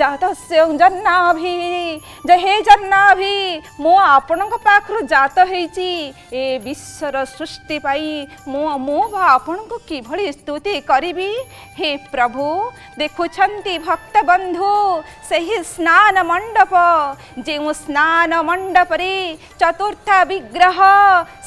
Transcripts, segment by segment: जातस्य जन्नाभि जय हे जन्नाभि मो आपण पाखरु जात होईची ए विश्वर सृष्टि पाई मो मो आपण को किभली स्तुति करी। हे प्रभु देखुछंती भक्त बंधु सही स्नान मंडप जे स्नान मंडप रे चतुर्थ विग्रह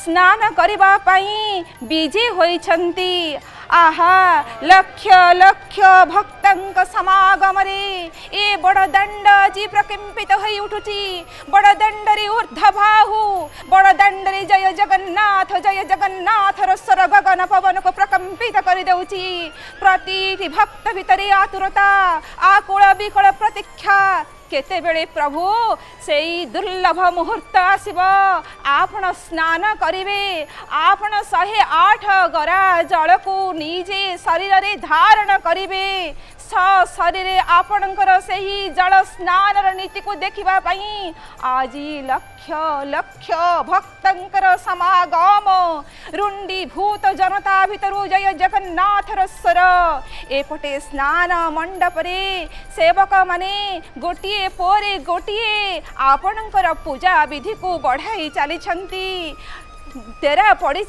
स्नान करबा पाई बीजे होईछंती। आहा लक्ष लक्ष भक्तंक समागम रे ए बड़दंड जी प्रकंपित होई उठुची। बड़दंड रे ऊर्ध्वबाहु बड़दंड रे जय जगन्नाथ रो स्वर गगन पवन को प्रकंपित कर देउची। प्रति भक्त भितरे आतुरता आकुल विकल प्रतीक्षा केते बेले प्रभु सेई दुर्लभ मुहूर्त आसब आपण स्नान करिवे। आपण 108 गरा जल को निजे शरीर रे धारण करिवे। शरीर आपणकर सही जल स्नान नीति को देखा आज लक्ष लक्ष भक्तंकर समागम रुंडी भूत जनता भितरु जय जगन्नाथ स्वर। एपटे स्नान मंडप रे सेवक माने गोटे पोरे गोटे आपणकर पूजा विधि को बढ़ाई चली तेरा पड़ी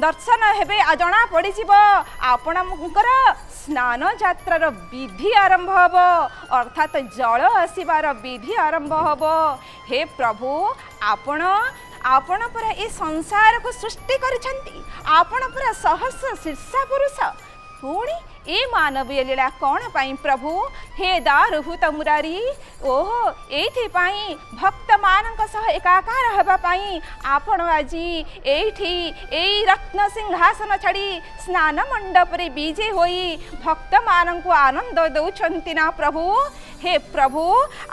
दर्शन हेबे जना पड़ी आपण स्नान यात्रार विधि आरंभ होब अर्थात जल आसबार विधि आरंभ होब। हे प्रभु आपण आपण पूरा ए संसार को सृष्टि करिसेंती आपण पूरा सहस्र शीर्षा पुरुष पूरी ए मानवीय लीला कौन पाई प्रभु। हे दारुभूत मुरारी ओहो एथि पाई भक्त मानक सह एकाकार हबा पाई आपण आज एठी एई रत्न सिंहासन छाड़ी स्नान मंडप रे बीजे होई भक्त मानक आनंद दउछंती ना प्रभु। हे प्रभु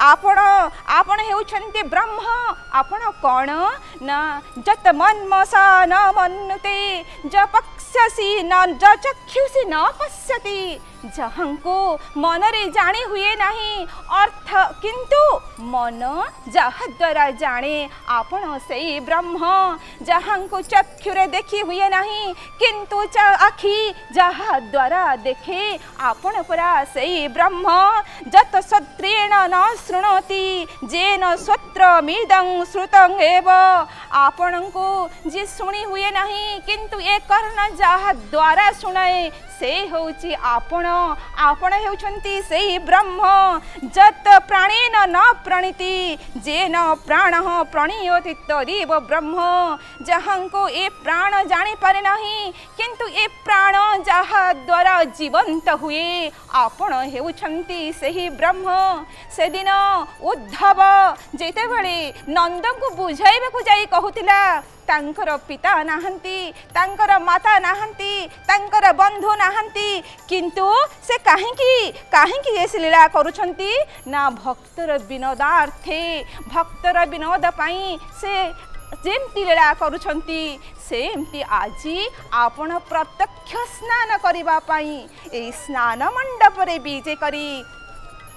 आपण आपण हेउछंती ब्रह्म आपण कौन ना जत मन्मसा न मन्नुते जपक्षसी न जचक्षुसी न पश्य जहांको मनरे जाने हुए नहीं अर्थ किंतु मन जहा द्वारा जाने आपण सेई ब्रह्म जहांको चक्षुरे देखी हुए नहीं किंतु आखि जहा द्वारा देखे आपण परा सेई ब्रह्म। जत श्रोत्रेण न शुणोति जेन श्रोत्र मृदं श्रुतं एव आपण को जे सुनी हुए नहीं किंतु ए कर्ण जहा द्वारा सुनाए से होउची आपण। आपण हेउछंती सेई ब्रह्म। जत प्राणेन न प्रणीति जेन प्राणः प्रणीयति तदेव ब्रह्म। जहांको ए प्राण जानी पारे नहीं किंतु ए प्राण जहा द्वारा जीवंत हुए आपण हेउछंती सेही ब्रह्म। से दिन उद्धव जेतेबेले नंदको बुझाइबाकु जाई कहूतिला तांकर पिता नाहंती तांकर माता नाहंती तांकर बंधु नाहंती किंतु से काहेंकी ऐसी लीला करुछंती ना भक्तर विनोदार्थे भक्तर विनोद पाई से जेमती लीला करुछंती सेमती आज आपण प्रत्यक्ष स्नान करबा पाई ए स्नान मंडप रे बीजे करी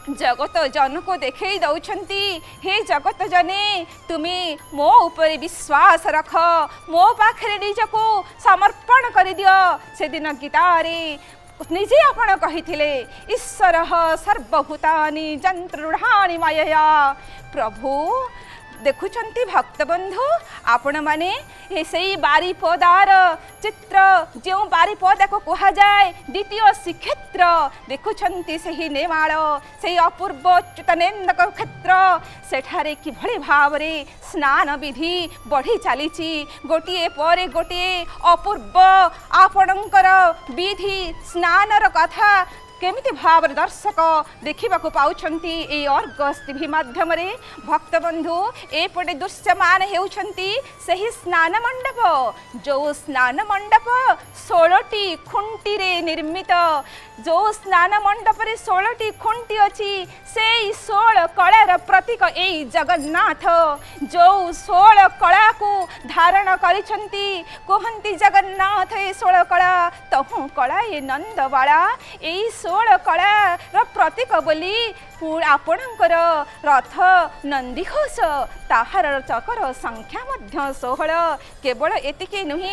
जगत जन को देखे दौंती। हे जगत जने तुम्हें मो ऊपर विश्वास रख मो पाखे निजको समर्पण कर दियो। से दिन गीतारे निजे आपण कही ईश्वर सर्वभूतानि जंतृढ़ाणी मायया। प्रभु देखुचंती भक्तबंधु आपण माने सेई बारीपदार चित्र जो बारीपदा को कहा जाए द्वितीय श्रीक्षेत्र देखुचंती सही नेमाल से अपूर्व अच्युतानंदक क्षेत्र सेठारे किभली भाव रे स्नान विधि बढ़ी चली गोटे पर गोटे अपूर्व आपणकर विधि स्नानर कथा केमिति भाव दर्शक देखा पाँच ए अर्गस टीवी माध्यम रे। भक्तबंधु एपटे दृश्यमान होती सही स्नान मंडप जो स्नान मंडप 16टी खुंटी रे निर्मित जो स्नान मंडप रे 16टी खुंटी अच्छी से 16 कलार प्रतीक ए जगन्नाथ जो 16 कला को धारण करिसंती कहंती जगन्नाथ ए 16 कला तहु कला ए नंदवाला ए 16 कला प्रतीक बोली आपणकर रथ नंदीघोष ताहार चकर संख्या 16 केवल एतिके नुहे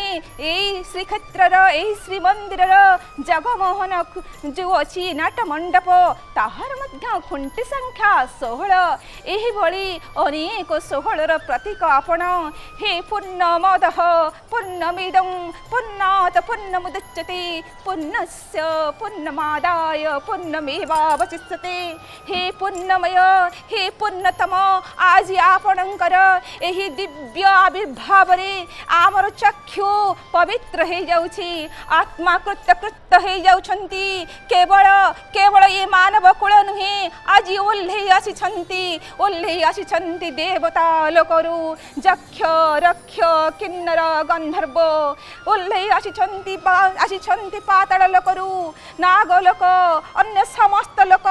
श्रीक्षेत्र श्रीमंदिर जगमोहन जो अच्छी नाटमंडप ताहार मध्य खुंटी संख्या 16 अनेक 16 प्रतीक आपण हे पूर्णमद पूर्णमिदं पूर्णात् पूर्णमुदच्यते पूर्णस्य पूर्णमादाय पूर्णमेवावशिष्यते हे पूर्णमय हे पूर्णतम आज आपणकर एही दिव्य आविर्भाव रे आमर चक्षु पवित्र हो जाउछि आत्मा कृतकृत हो जाउछन्ति केवल केवल ये मानव कुल नुहे आज ओल्लै आसी छन्ति देवता लोकरू यक्ष रक्ष किन्नर गंधर्व ओल्लै आसी छन्ति पाताल लोकरू नाग लोक अन्य समस्त लोक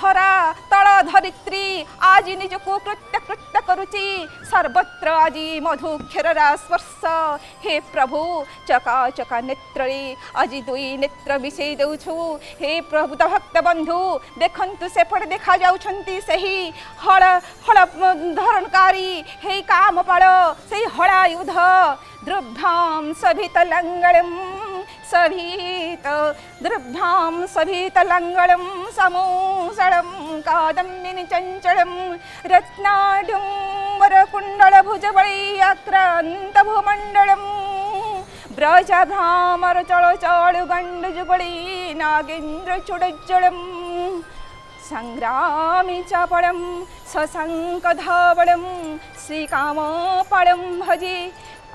धरा तल धरित्री आज निजको कृत्य करुचि सर्वत्र आज मधु क्षीररा स्पर्श हे प्रभु चकाचका नेत्री आज दुई नेत्र मिसई देउछु हे प्रभु भक्त बंधु देखंतु सेपट देखा जाउछन्ति सही हळ हळ धारणकारी हे काम पाळ सही हळायुध द्रुभ्याम सभितलंगलम सभितलङ्गलं समूसलं कादम्बिनी चञ्चलं रत्नाढ्यं वरकुण्डलभुजबलीयाक्रान्तभूमण्डलं व्रजभ्रामरचलचाडुगण्डजुगली नागेन्द्रचूडज्जलं संग्रामी चापलं सशङ्खधावलं श्रीकामपालं भजे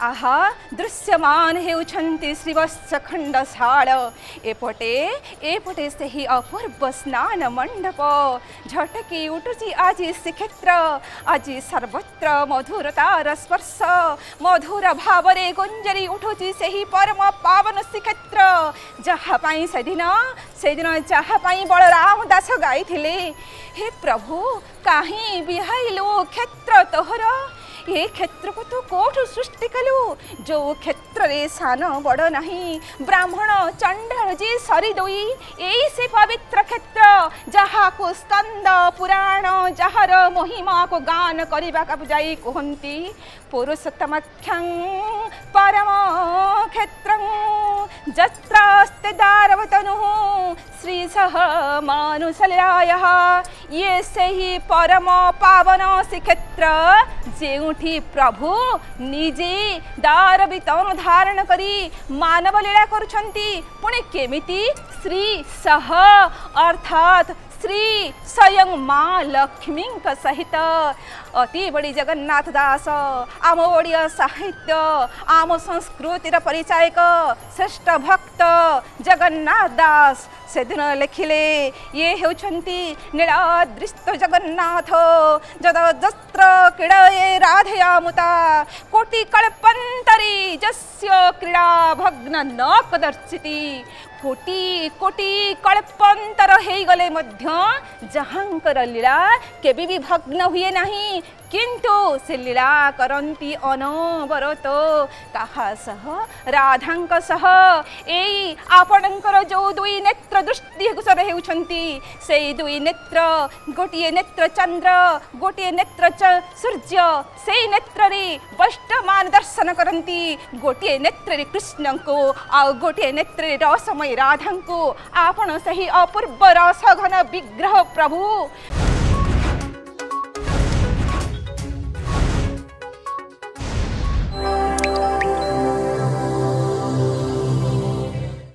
आहा दृश्यमान हेउछन्ति श्रीवत्सखण्डशाल एपटे से ही अपूर्व स्नान मंडप झटकी उठुची आज श्रीक्षेत्र आज सर्वत्र मधुरतार स्पर्श मधुर भावरे गुंजरी उठुची से ही परम पावन श्रीक्षेत्र जहाँपाई सेदिन जहाँपाई बलराम दास गाई थिले हे प्रभु काहि बिहाइलो क्षेत्र तोहर ये क्षेत्र को तू कोठु सृष्टि कलु जो क्षेत्र रे सान बड़ नहीं ब्राह्मण चंडाल जी सरी दोई यही से पवित्र क्षेत्र जहाँ को स्कंद पुराण जहार महिमा को गान करवा का बुझाई कहती पुरुषोत्तमख्यं परम क्षेत्रं जत्रास्ते दारवतनु श्रीसह मानुसलयायः ये से ही परम पावन श्रीक्षेत्र जेउठी प्रभु निजे दार बितन धारण करी मानव लीला करुछन्ति पुणे केमिति श्रीसह अर्थात श्री स्वयं माँ लक्ष्मी सहित अति बड़ी जगन्नाथ दास आम ओडिया साहित्य आम संस्कृतिर परिचायक श्रेष्ठ भक्त जगन्नाथ दास से दिन लिखिले ये होती नीलादृष्ट जगन्नाथ जदजस्त्र क्रीड़े राधया मुता कोटि कल्पंतरी जस्य क्रीड़ा भग्न न कदर्शिति कोटि कोटि कल्पंतर हो गले जहाँकर लीला केबी भी भग्न हुए नहीं किंतु से लीला करती अनवरत काहा सह राधांक सह एई आपणकर जो दुई नेत्र दृष्टि गोचर हेउछन्ति से दुई नेत्र गोटे नेत्र चंद्र गोटे नेत्र सूर्य से नेत्र रे वष्टमान दर्शन करती गोटे नेत्र रे कृष्ण को आ गोटे नेत्र रे रसमय राधांको आपण सही अपूर्व रसघन विग्रह प्रभु।